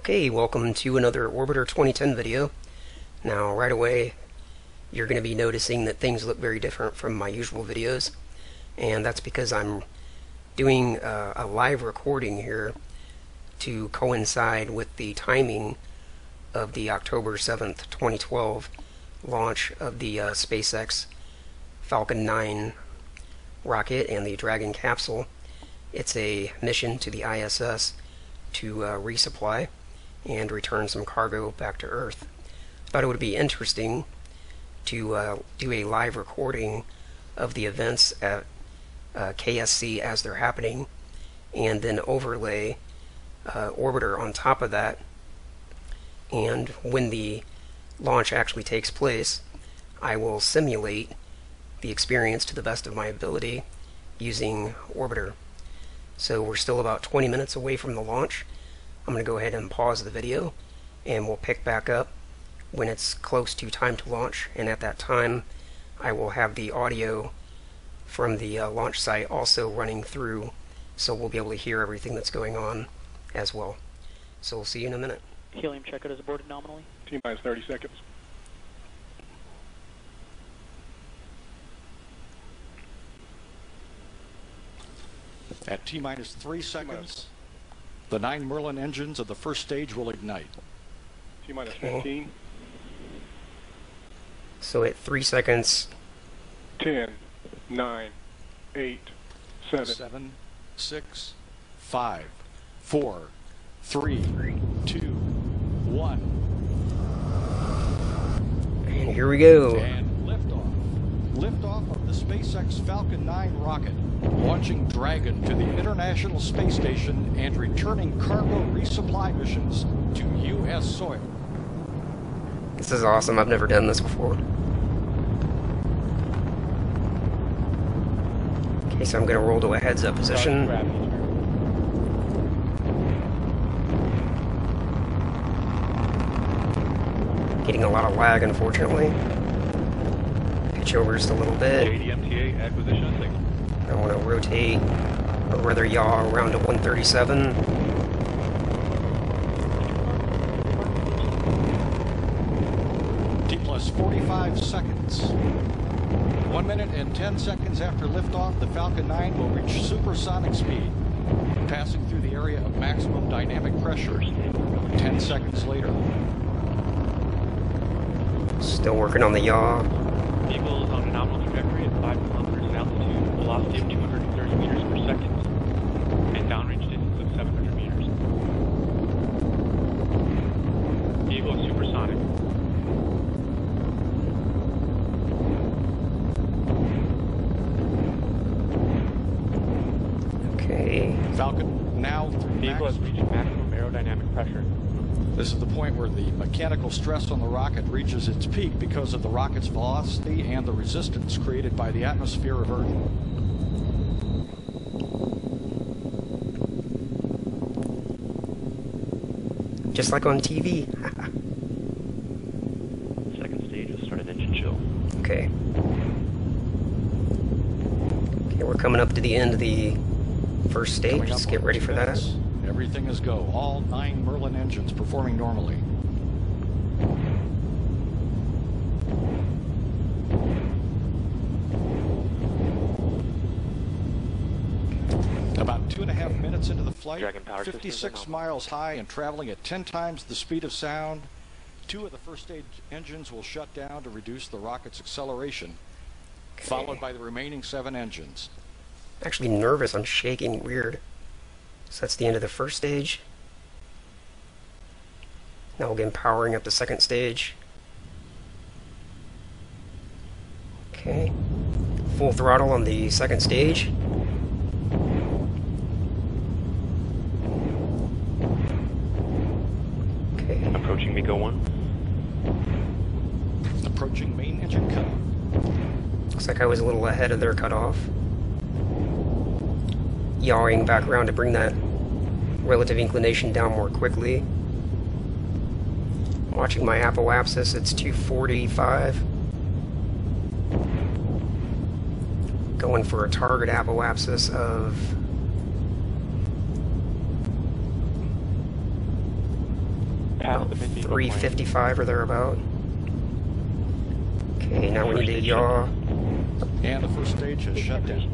Okay, welcome to another Orbiter 2010 video. Now, right away, you're going to be noticing that things look very different from my usual videos, and that's because I'm doing a live recording here to coincide with the timing of the October 7th, 2012 launch of the SpaceX Falcon 9 rocket and the Dragon capsule. It's a mission to the ISS to resupply and return some cargo back to Earth. I thought it would be interesting to do a live recording of the events at KSC as they're happening, and then overlay Orbiter on top of that. And when the launch actually takes place, I will simulate the experience to the best of my ability using Orbiter. So we're still about 20 minutes away from the launch. I'm going to go ahead and pause the video, and we'll pick back up when it's close to time to launch, and at that time I will have the audio from the launch site also running through, so we'll be able to hear everything that's going on as well. So we'll see you in a minute. Helium checkout is aborted nominally. T-minus 30 seconds. At T-minus 3 seconds, the 9 Merlin engines of the first stage will ignite. T-minus 15. So at 3 seconds... 10, 9, 8, 7. 7, 6, 5, 4, 3, 2, 1. And here we go. And liftoff. Liftoff of the SpaceX Falcon 9 rocket, launching Dragon to the International Space Station and returning cargo resupply missions to U.S. soil. This is awesome. I've never done this before. Okay, so I'm going to roll to a heads-up position. Getting a lot of lag, unfortunately. Pitch over just a little bit. JDMTA acquisition signal. I want to rotate, or rather yaw, around to 137. T plus 45 seconds. 1 minute and 10 seconds after liftoff, the Falcon 9 will reach supersonic speed, passing through the area of maximum dynamic pressure. 10 seconds later. Still working on the yaw. Vehicle is on a nominal trajectory at 5 kilometers in altitude. Velocity of 230 meters per second, and downrange distance of 700 meters. Vehicle is supersonic. Okay. Falcon, now vehicle has reached maximum aerodynamic pressure. This is the point where the mechanical stress on the rocket reaches its peak because of the rocket's velocity and the resistance created by the atmosphere of Earth. Just like on TV. Second stage has started engine chill. Okay. Okay, we're coming up to the end of the first stage. Just get ready for that. Everything is go. All 9 Merlin engines performing normally. About 2.5 minutes into the flight, 56 miles high and traveling at 10 times the speed of sound, 2 of the first stage engines will shut down to reduce the rocket's acceleration, followed by the remaining 7 engines. I'm actually nervous. I'm shaking weird. So that's the end of the first stage. Now we'll begin powering up the second stage. Okay. Full throttle on the second stage. Approaching Miko 1. Approaching main engine cutoff. Looks like I was a little ahead of their cutoff. Yawing back around to bring that relative inclination down more quickly. Watching my apoapsis, it's 245. Going for a target apoapsis of past the midway 355 or thereabout. Okay, now we need yaw. And the first stage has shut down.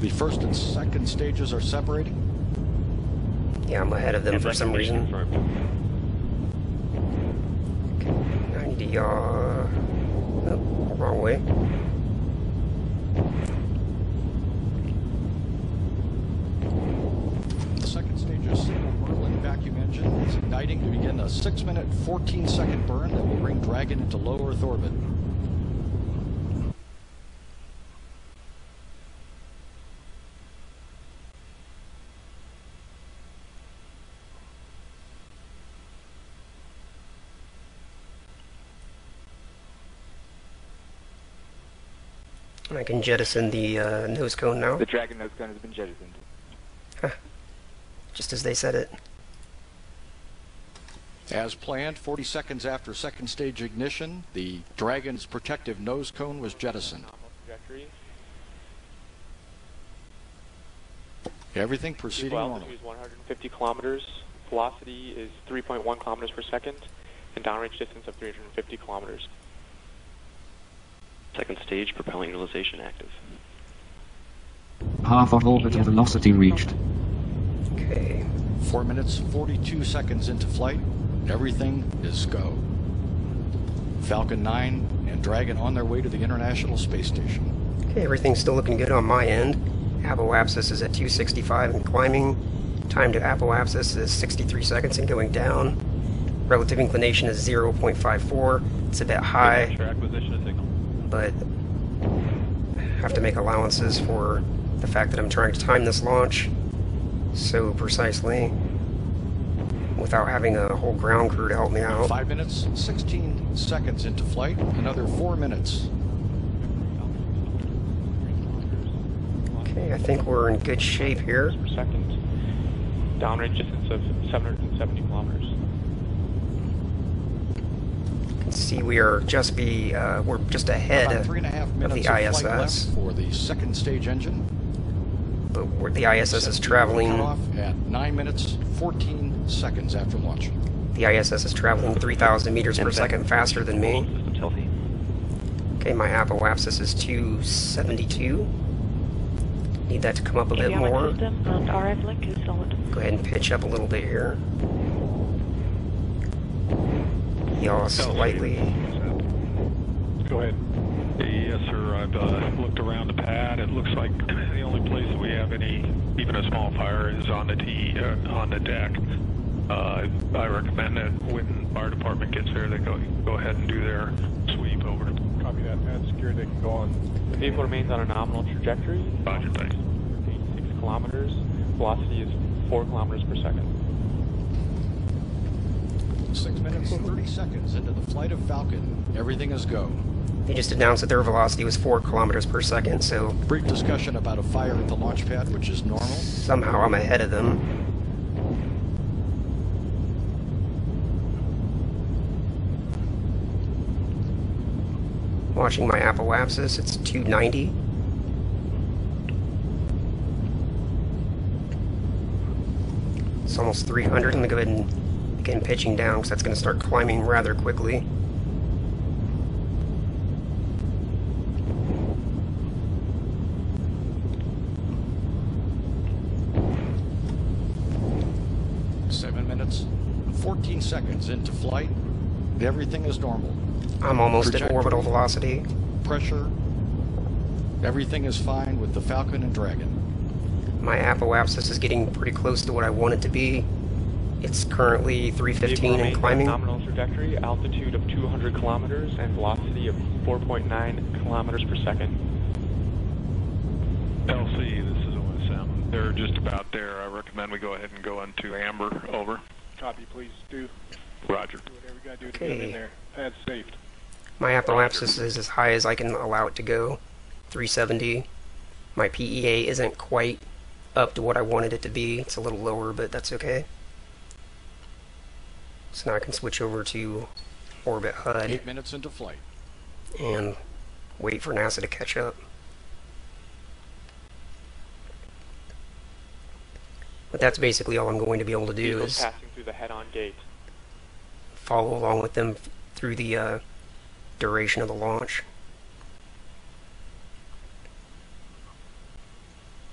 The first and second stages are separating. Yeah, I'm ahead of them for some reason. Okay, I need to yaw. Oh, wrong way. The second stage is single Merlin vacuum engine is igniting to begin a 6-minute, 14-second burn that will bring Dragon into low Earth orbit. I can jettison the nose cone now. The Dragon nose cone has been jettisoned. Huh. Just as they said it. As planned, 40 seconds after second stage ignition, the Dragon's protective nose cone was jettisoned. Everything proceeding on. Altitude is 150 kilometers. Velocity is 3.1 kilometers per second, and downrange distance of 350 kilometers. Second stage, propellant utilization active. Half of orbital velocity reached. Okay. 4 minutes, 42 seconds into flight. Everything is go. Falcon 9 and Dragon on their way to the International Space Station. Okay, everything's still looking good on my end. Apoapsis is at 265 and climbing. Time to apoapsis is 63 seconds and going down. Relative inclination is 0.54. It's a bit high. But I have to make allowances for the fact that I'm trying to time this launch so precisely without having a whole ground crew to help me out. 5 minutes, 16 seconds into flight, another 4 minutes. Okay, I think we're in good shape here. Per second. Downrange distance of 770 kilometers. See, we are just we're just ahead of the ISS for the second stage engine. But the ISS is traveling off at 9 minutes, 14 seconds after launch. The ISS is traveling 3,000 meters per second faster than me. Okay, my apoapsis is 272. Need that to come up a bit more. Go ahead and pitch up a little bit here. Yaw slightly. Go ahead. Yes, sir. I've looked around the pad. It looks like the only place we have any, even a small fire, is on the on the deck. I recommend that when our department gets there, they go ahead and do their sweep over. Copy that. That's secure. They can go on. The vehicle remains on a nominal trajectory. Roger, thanks. 86 kilometers. Velocity is 4 kilometers per second. 6 minutes, 30 seconds into the flight of Falcon. Everything is go. They just announced that their velocity was 4 kilometers per second, so... Brief discussion about a fire at the launch pad, which is normal. Somehow I'm ahead of them. Watching my apoapsis, it's 290. It's almost 300. I'm gonna go ahead and... and pitching down because that's going to start climbing rather quickly. Seconds into flight, everything is normal. I'm almost at orbital velocity. Pressure. Everything is fine with the Falcon and Dragon. My apoapsis is getting pretty close to what I want it to be. It's currently 315 and climbing. Nominal trajectory, altitude of 200 kilometers and velocity of 4.9 kilometers per second. LC, this is OSM. They're just about there. I recommend we go ahead and go into amber. Over. Copy, please do. Roger. Do whatever you gotta do to get in there. Pad's saved. My apoapsis is as high as I can allow it to go. 370. My PEA isn't quite up to what I wanted it to be. It's a little lower, but that's okay. So now I can switch over to Orbit HUD. 8 minutes into flight. And wait for NASA to catch up. But that's basically all I'm going to be able to do is passing through the head-on gate. Follow along with them through the duration of the launch.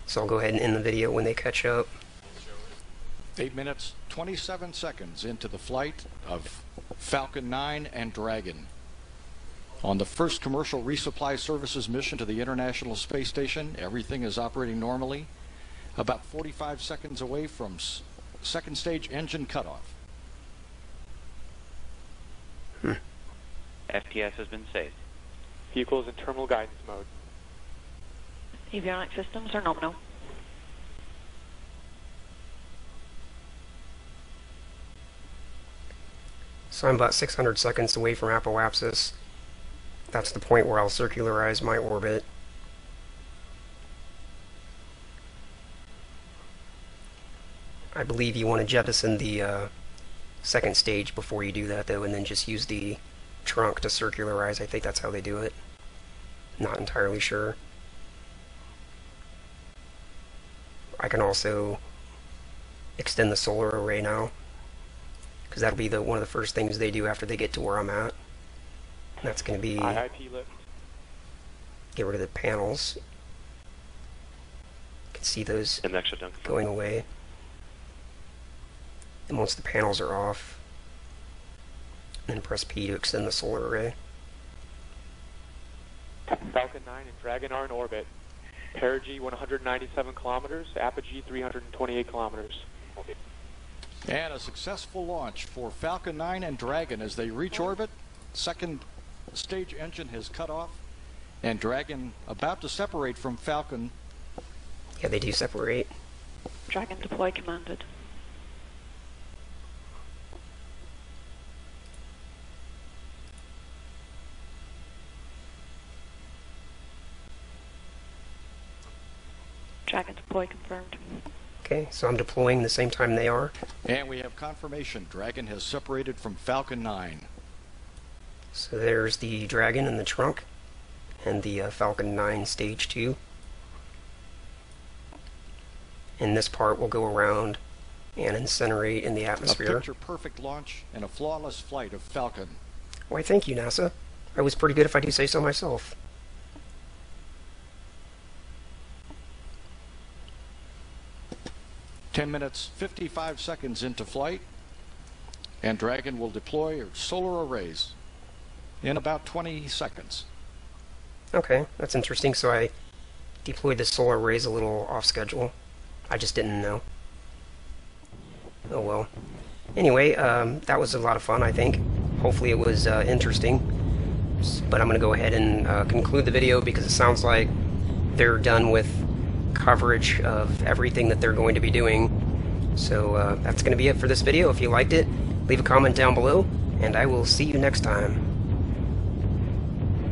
So I'll go ahead and end the video when they catch up. 8 minutes, 27 seconds into the flight of Falcon 9 and Dragon. On the first commercial resupply services mission to the International Space Station, everything is operating normally. About 45 seconds away from second stage engine cutoff. FTS has been saved. Vehicles in terminal guidance mode. Avionics systems are nominal. So I'm about 600 seconds away from apoapsis. That's the point where I'll circularize my orbit. I believe you want to jettison the second stage before you do that, though, and then just use the trunk to circularize. I think that's how they do it. Not entirely sure. I can also extend the solar array now, because that'll be one of the first things they do after they get to where I'm at. That's going to be get rid of the panels. You can see those going away. And once the panels are off, then press P to extend the solar array. Falcon 9 and Dragon are in orbit. Perigee 197 kilometers, apogee 328 kilometers. And a successful launch for Falcon 9 and Dragon as they reach orbit. Second stage engine has cut off, and Dragon about to separate from Falcon. Yeah, they do separate. Dragon deploy commanded. Dragon deploy confirmed. Okay, so I'm deploying the same time they are. And we have confirmation. Dragon has separated from Falcon 9. So there's the Dragon in the trunk, and the Falcon 9 Stage 2. And this part will go around and incinerate in the atmosphere. A picture-perfect launch and a flawless flight of Falcon. Why, thank you, NASA. I was pretty good if I do say so myself. Ten minutes, 55 seconds into flight, and Dragon will deploy solar arrays in about 20 seconds. Okay, that's interesting. So I deployed the solar arrays a little off schedule. I just didn't know. Oh well. Anyway, that was a lot of fun, I think. Hopefully it was interesting. But I'm going to go ahead and conclude the video because it sounds like they're done with coverage of everything that they're going to be doing. So that's going to be it for this video. If you liked it, leave a comment down below, and I will see you next time.